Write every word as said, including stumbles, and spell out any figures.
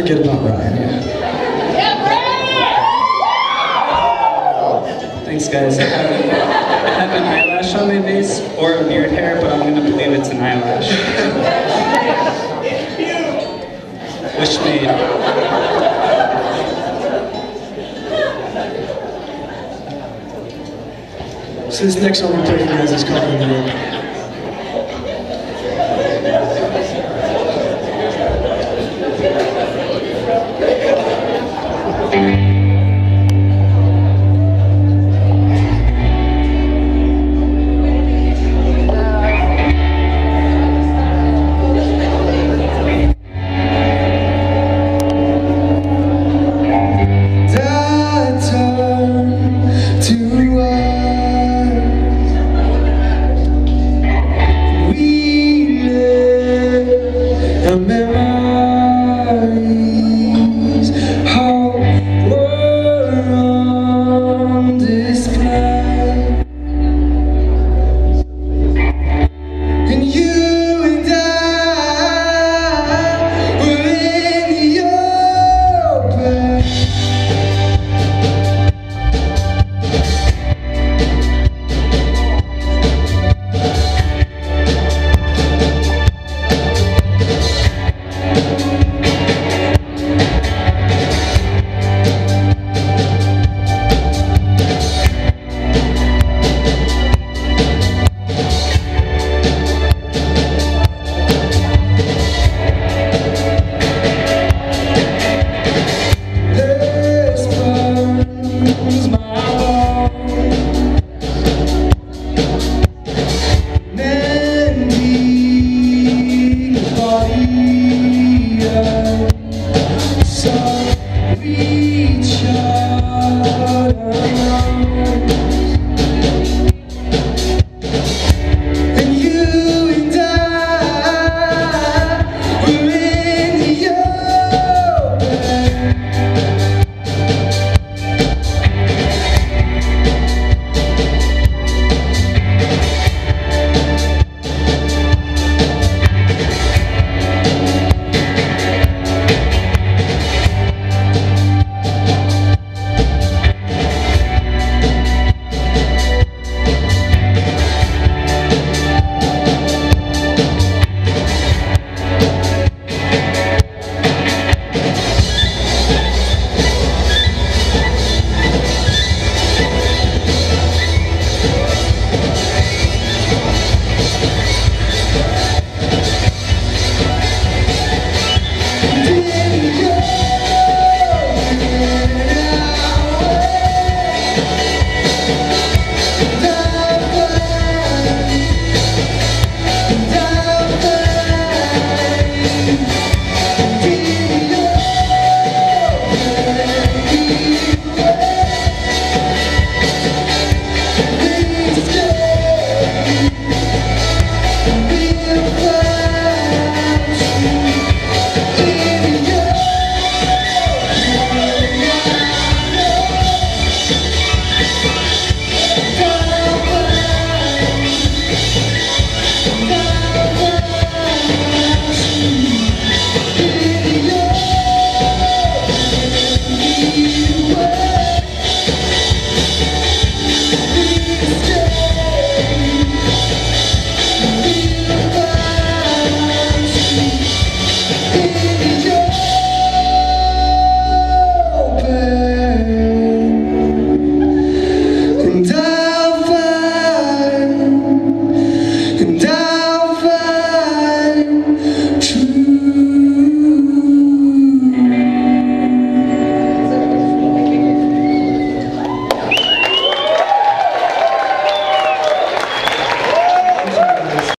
forget about Ryan. Yeah. Thanks, guys. I haven't, I have an eyelash on my face or a beard hair, but I'm going to believe it's an eyelash. Wish me. So this next one we're playing for you guys is called In the Room. Remember